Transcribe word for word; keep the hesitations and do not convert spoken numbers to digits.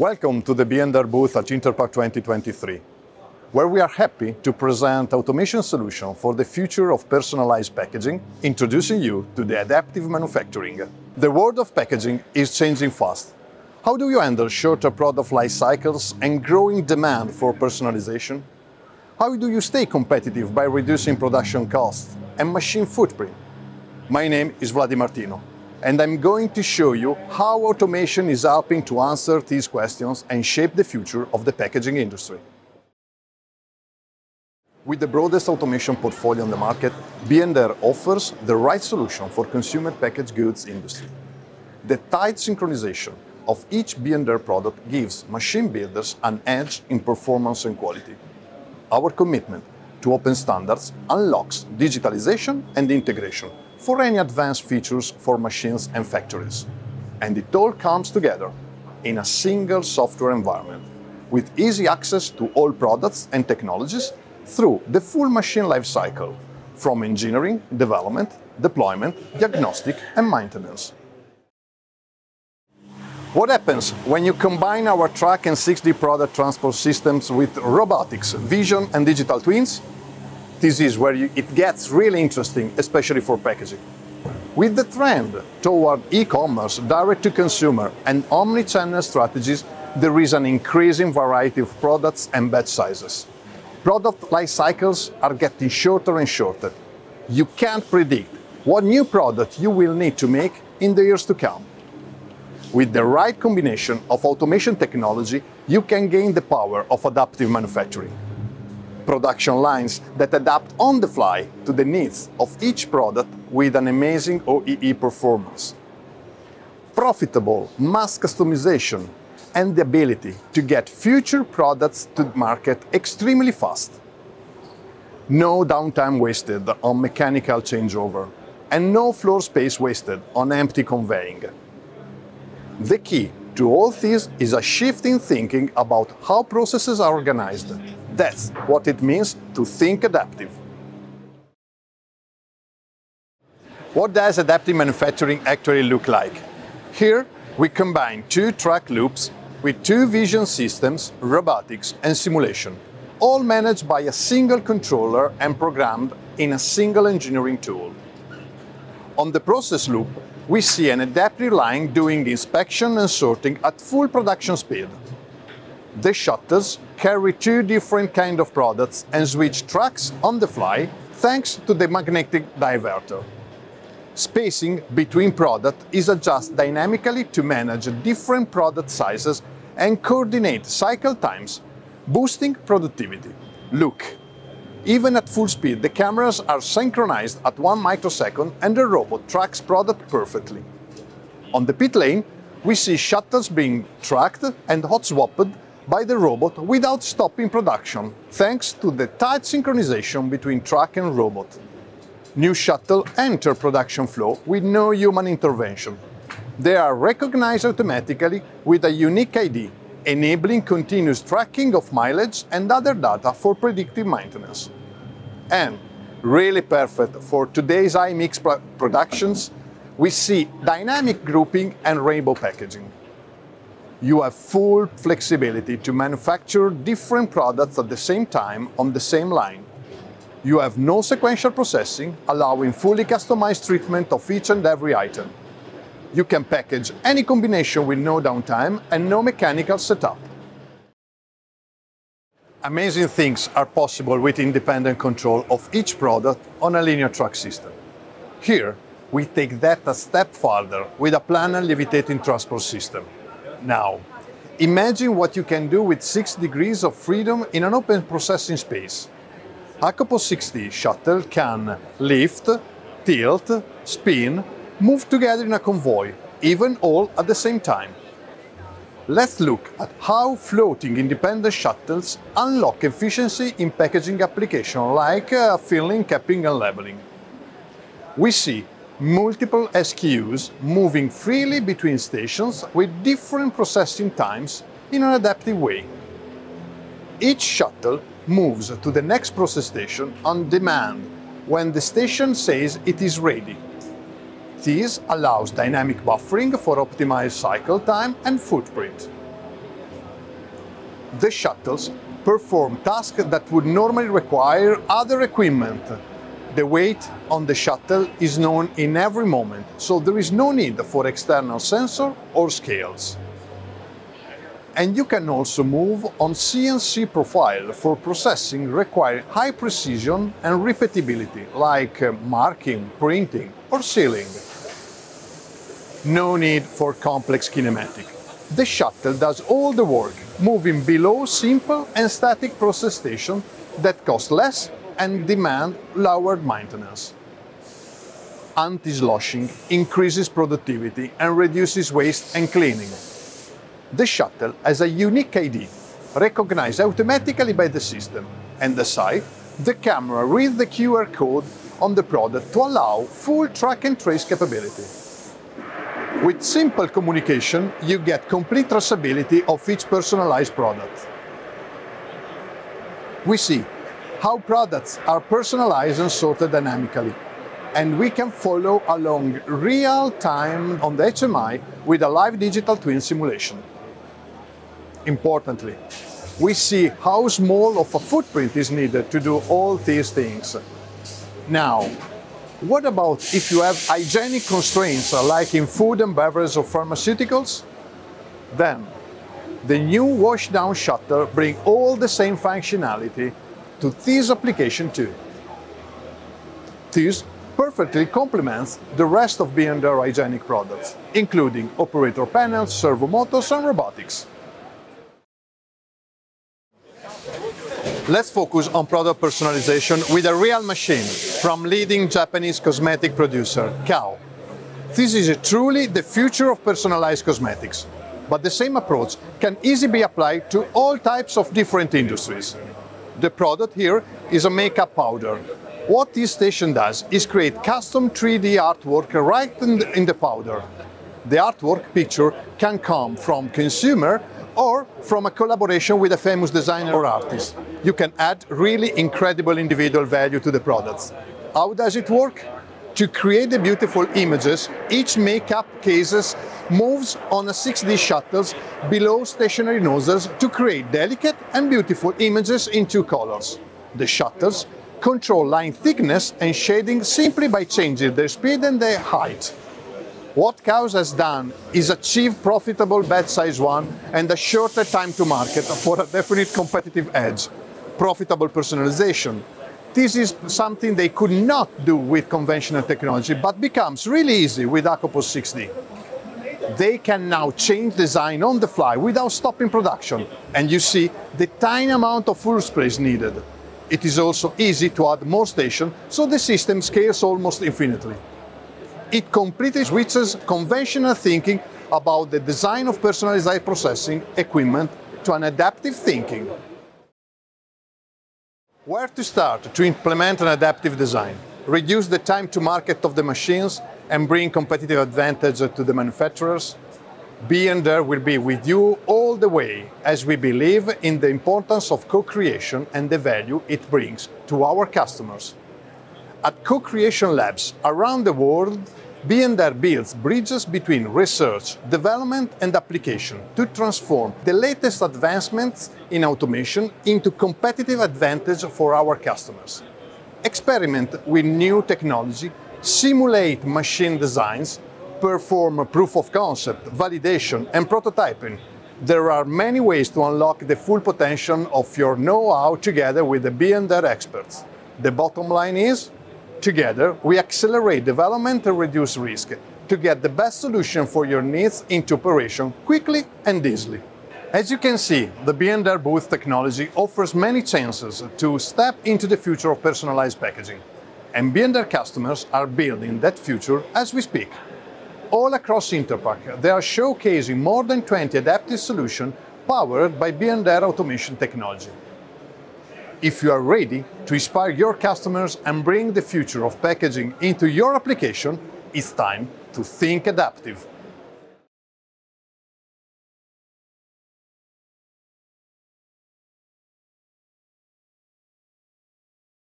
Welcome to the B and R booth at Interpack twenty twenty-three, where we are happy to present automation solutions for the future of personalized packaging, introducing you to the adaptive manufacturing. The world of packaging is changing fast. How do you handle shorter product life cycles and growing demand for personalization? How do you stay competitive by reducing production costs and machine footprint? My name is Wlady Martino, and I'm going to show you how automation is helping to answer these questions and shape the future of the packaging industry. With the broadest automation portfolio on the market, B and R offers the right solution for consumer packaged goods industry. The tight synchronization of each B and R product gives machine builders an edge in performance and quality. Our commitment to open standards unlocks digitalization and integration for any advanced features for machines and factories. And it all comes together in a single software environment with easy access to all products and technologies through the full machine lifecycle, from engineering, development, deployment, diagnostic, and maintenance. What happens when you combine our track and six D product transport systems with robotics, vision, and digital twins? This is where you, it gets really interesting, especially for packaging. With the trend toward e-commerce, direct-to-consumer, and omni-channel strategies, there is an increasing variety of products and batch sizes. Product life cycles are getting shorter and shorter. You can't predict what new product you will need to make in the years to come. With the right combination of automation technology, you can gain the power of adaptive manufacturing. Production lines that adapt on the fly to the needs of each product with an amazing O E E performance. Profitable mass customization and the ability to get future products to market extremely fast. No downtime wasted on mechanical changeover and no floor space wasted on empty conveying. The key to all this is a shift in thinking about how processes are organized. That's what it means to think adaptive. What does adaptive manufacturing actually look like? Here, we combine two track loops with two vision systems, robotics and simulation, all managed by a single controller and programmed in a single engineering tool. On the process loop, we see an adaptive line doing inspection and sorting at full production speed. The shutters carry two different kinds of products and switch tracks on the fly thanks to the magnetic diverter. Spacing between products is adjusted dynamically to manage different product sizes and coordinate cycle times, boosting productivity. Look, even at full speed, the cameras are synchronized at one microsecond and the robot tracks product perfectly. On the pit lane, we see shutters being tracked and hot-swapped by the robot without stopping production, thanks to the tight synchronization between track and robot. New shuttles enter production flow with no human intervention. They are recognized automatically with a unique I D, enabling continuous tracking of mileage and other data for predictive maintenance. And really perfect for today's I M X productions, we see dynamic grouping and rainbow packaging. You have full flexibility to manufacture different products at the same time on the same line. You have no sequential processing, allowing fully customized treatment of each and every item. You can package any combination with no downtime and no mechanical setup. Amazing things are possible with independent control of each product on a linear track system. Here, we take that a step further with a planar levitating transport system. Now, imagine what you can do with six degrees of freedom in an open processing space. ACOPOS sixty shuttle can lift, tilt, spin, move together in a convoy, even all at the same time. Let's look at how floating independent shuttles unlock efficiency in packaging applications like uh, filling, capping and labeling. We see multiple S K Us moving freely between stations with different processing times in an adaptive way. Each shuttle moves to the next process station on demand when the station says it is ready. This allows dynamic buffering for optimized cycle time and footprint. the shuttles perform tasks that would normally require other equipment. The weight on the shuttle is known in every moment, so there is no need for external sensor or scales. And you can also move on C N C profile for processing requiring high precision and repeatability, like marking, printing or sealing. No need for complex kinematic. The shuttle does all the work, moving below simple and static process stations that cost less and demand lower maintenance. Anti-sloshing increases productivity and reduces waste and cleaning. The shuttle has a unique I D, recognized automatically by the system, and the site, the camera reads the Q R code on the product to allow full track and trace capability. With simple communication, you get complete traceability of each personalized product. We see how products are personalized and sorted dynamically, and we can follow along real time on the H M I with a live digital twin simulation. Importantly, we see how small of a footprint is needed to do all these things. Now, what about if you have hygienic constraints like in food and beverage or pharmaceuticals? Then, the new wash-down shuttle brings all the same functionality to this application too. This perfectly complements the rest of B and R hygienic products, including operator panels, servo motors and robotics. Let's focus on product personalization with a real machine from leading Japanese cosmetic producer, Kao. This is truly the future of personalized cosmetics, but the same approach can easily be applied to all types of different industries. The product here is a makeup powder. What this station does is create custom three D artwork right in the powder. The artwork picture can come from consumer or from a collaboration with a famous designer or artist. You can add really incredible individual value to the products. How does it work? To create the beautiful images, each makeup case moves on a six D shuttles below stationary nozzles to create delicate and beautiful images in two colors. The shuttles control line thickness and shading simply by changing their speed and their height. What Kao has done is achieve profitable batch size one and a shorter time to market for a definite competitive edge. Profitable personalization. This is something they could not do with conventional technology, but becomes really easy with ACOPOS sixty. They can now change design on the fly without stopping production, and you see the tiny amount of floor space needed. It is also easy to add more stations, so the system scales almost infinitely. It completely switches conventional thinking about the design of personalized processing equipment to an adaptive thinking. Where to start to implement an adaptive design, reduce the time to market of the machines and bring competitive advantage to the manufacturers? B and R will be with you all the way, as we believe in the importance of co-creation and the value it brings to our customers. At co-creation labs around the world, B and R builds bridges between research, development and application to transform the latest advancements in automation into competitive advantage for our customers. Experiment with new technology, simulate machine designs, perform proof of concept, validation and prototyping. There are many ways to unlock the full potential of your know-how together with the B and R experts. The bottom line is, together, we accelerate development and reduce risk to get the best solution for your needs into operation quickly and easily. As you can see, the B and R booth technology offers many chances to step into the future of personalized packaging. And B and R customers are building that future as we speak. All across Interpack, they are showcasing more than twenty adaptive solutions powered by B and R automation technology. If you are ready to inspire your customers and bring the future of packaging into your application, it's time to think adaptive.